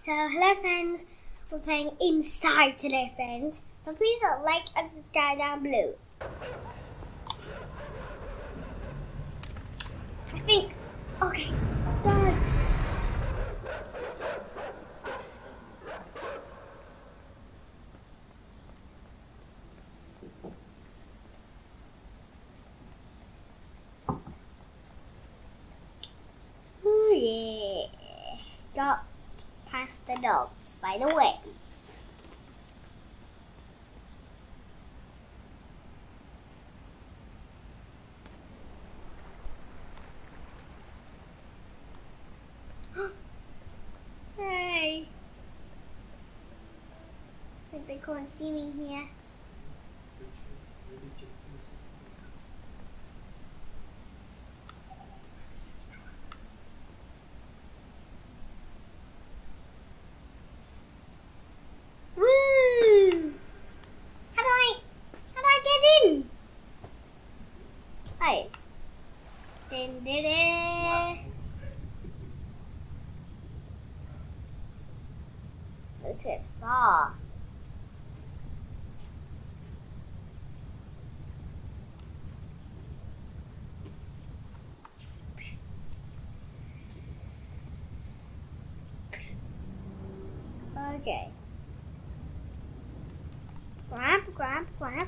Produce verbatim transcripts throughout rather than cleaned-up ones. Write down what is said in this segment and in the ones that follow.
So hello friends, we're playing Inside today friends, so please don't like and subscribe down below. I think, okay, let's go. Oh yeah, got past the dogs by the way. Hey, it's like they can't see me here. Look, it's far. Okay. Grab, grab, grab. Are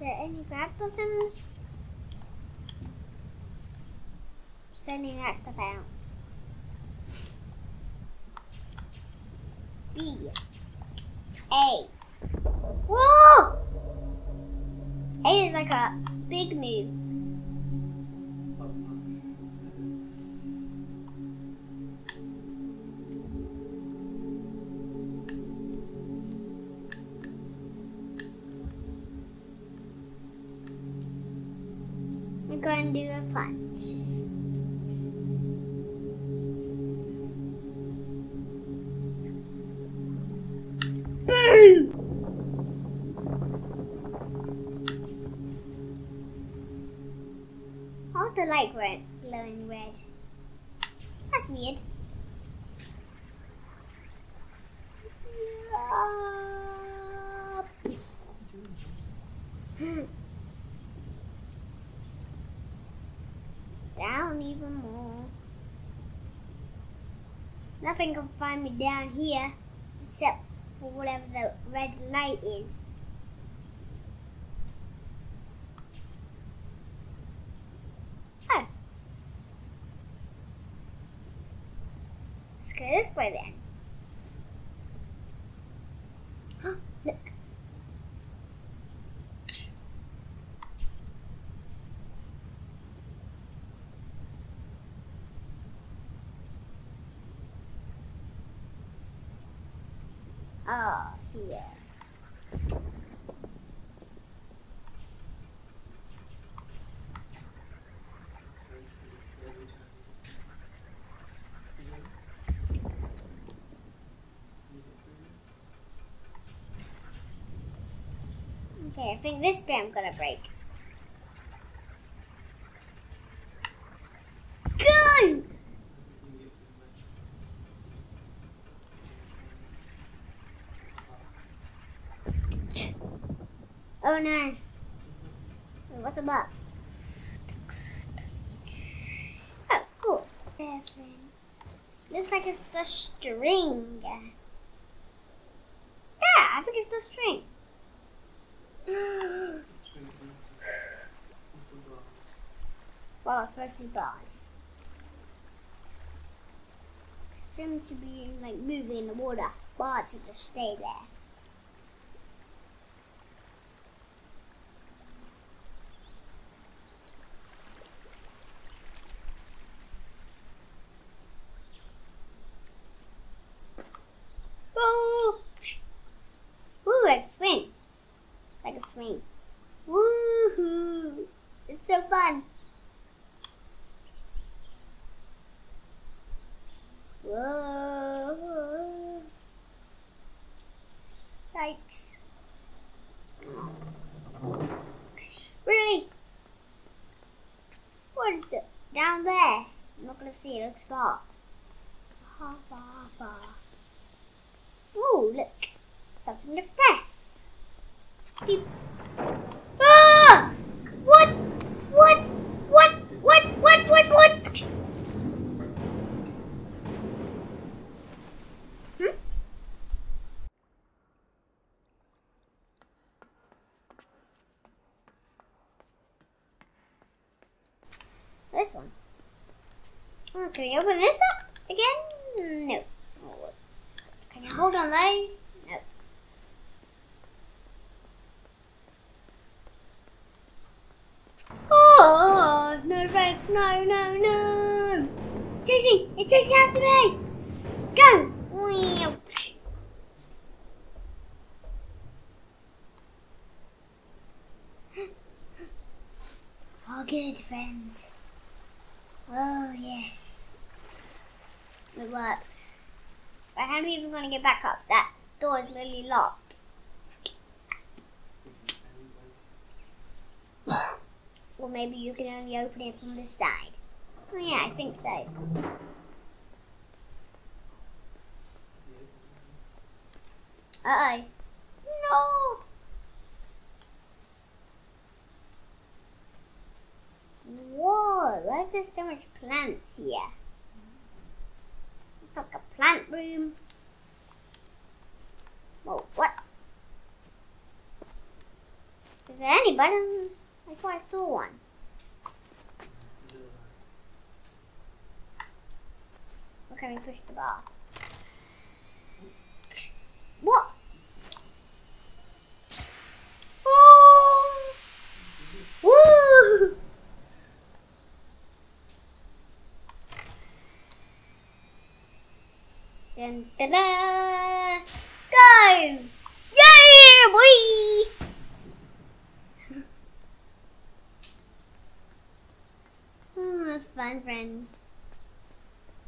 there any grab buttons? Sending that stuff out. B. A. Whoa! A is like a big move. We're going to do a punch. How's the light red, glowing red? That's weird. Down even more. Nothing can find me down here except for whatever the red light is. Oh. Let's go this way then. Look. Oh, yeah. Okay, I think this bit I'm gonna break. Good! Oh no. What's above? Oh, cool. Yeah, friend. Looks like it's the string. Yeah, I think it's the string. Well, it's mostly bars. String should be like moving in the water. Bars should just stay there. Swing, like a swing. Woohoo! It's so fun. Whoa! Yikes! Really? What is it down there? I'm not gonna see. It looks far. Far, far, far. Oh, look. Something to press. Beep. Ah! What? What? What? What? What? What? What? Hmm? This one. Oh, can we open this up again? No. Can you hold on those? No. Oh, no Rex, no, no, no. Chasing, it's chasing after me. Go. Oh, good friends. Oh, yes. It worked. But how are we even going to get back up? That door is literally locked. Or maybe you can only open it from the side. Oh yeah, I think so. Uh-oh. No! Whoa, why is there so much plants here? It's like a plant room. Whoa, what? Is there any buttons? I thought I saw one. Where can we push the bar? What? Dun, dun, dun. Go! Yeah, boy! Oh, that's fun, friends.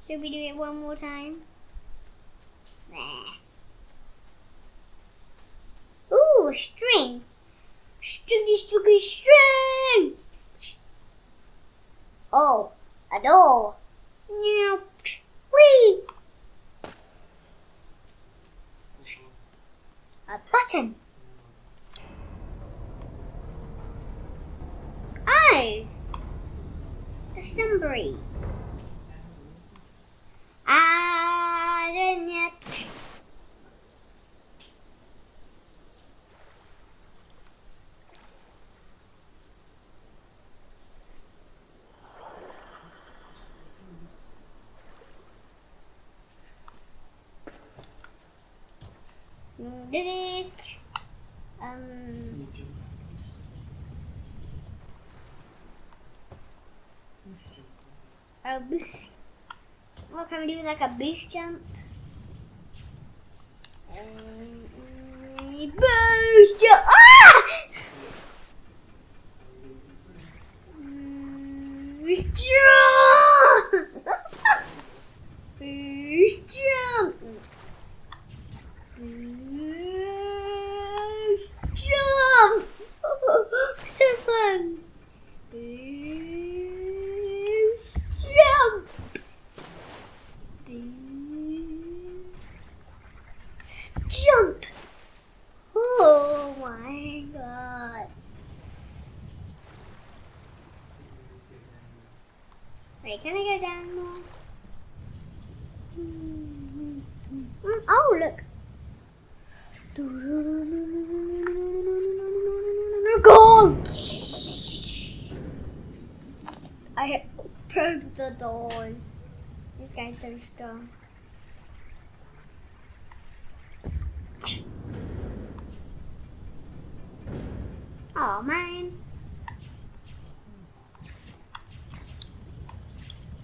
Should we do it one more time? Nah. Ooh, a string! Stringy, stringy, string! Oh, a door! Meow! Whee! A button. Oh, the somebody. Ah, doing it. Did it? Um. A boost. What, oh, can we do like a boost jump? Um, boost jump! Ah! Boost jump! Boost jump! Jump! So fun! Boost jump! Boost jump! Oh my god! Wait, can I go down more? Mm, oh, look! Gold! I broke the doors. This guy's so strong. Oh, mine.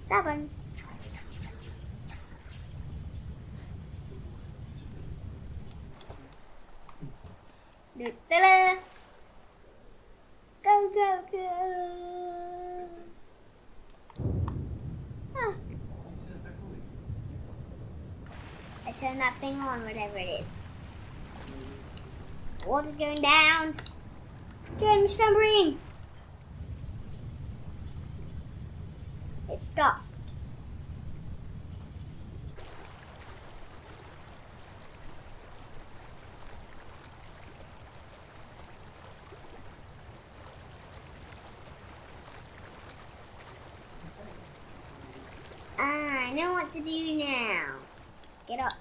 That one. Ta-da! Go, go, go! Oh. I turn that thing on, whatever it is. The water's going down! Doing the submarine! It stopped. I know what to do now. Get up.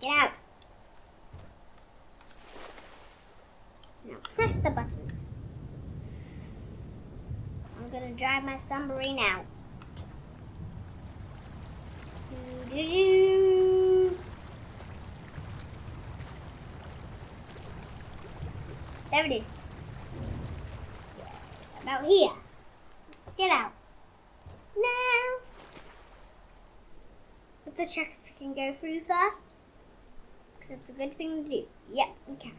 Get out. Now press the button. I'm gonna drive my submarine out. Do do do. There it is. About here. Get out. No. Let's check if we can go through first. Because it's a good thing to do. Yep, we can.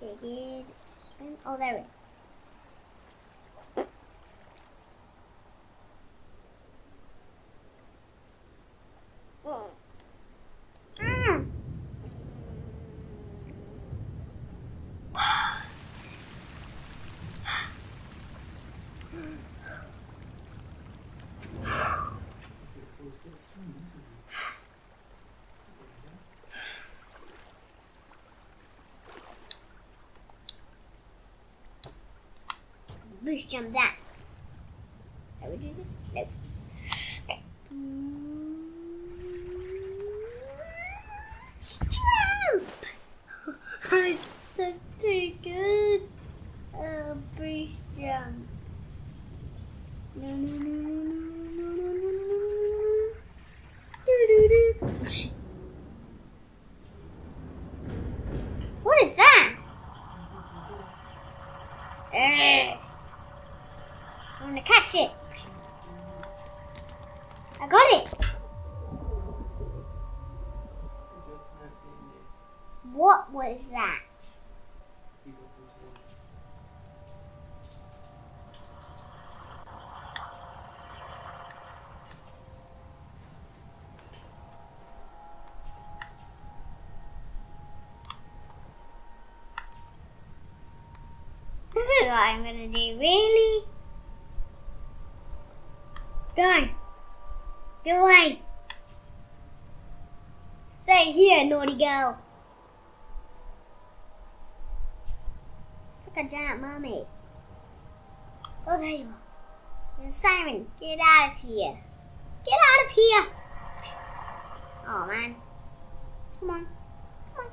Dig it. Swim. Oh, there it is. Boost jump that. How would you do this? Nope. Jump! Oh, that's too good. Oh, boost jump. No, no, no, no, no, no, no, no, no, do, do, do. What is that? Urgh. I'm gonna catch it. I got it. What was that? This is what I'm gonna do, really? Go! Get away! Stay here, naughty girl! It's like a giant mermaid. Oh, there you are. There's a siren. Get out of here. Get out of here! Oh, man. Come on. Come on.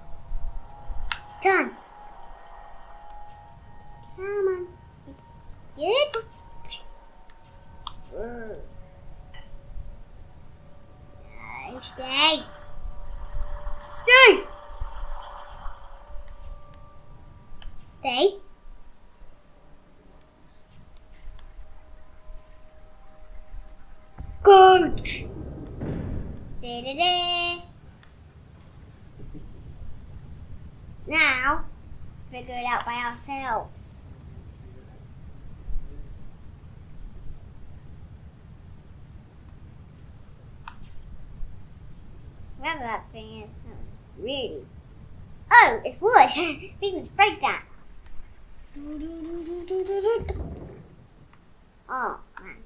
Turn! Come on. Get it! No, stay. Stay. Stay. Coach. Da da da. Now, figure it out by ourselves. Whatever that thing is, no, really. Oh, it's wood. We can break that. Oh man,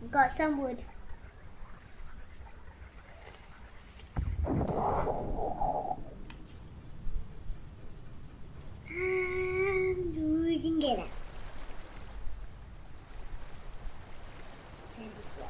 we got some wood. And we can get it. Send this way.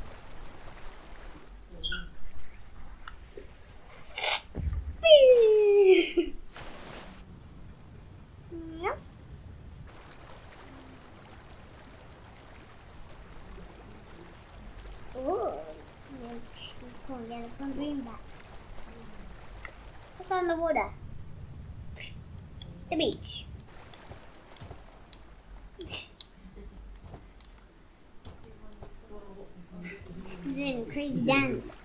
On the water, the beach. Doing a crazy dance.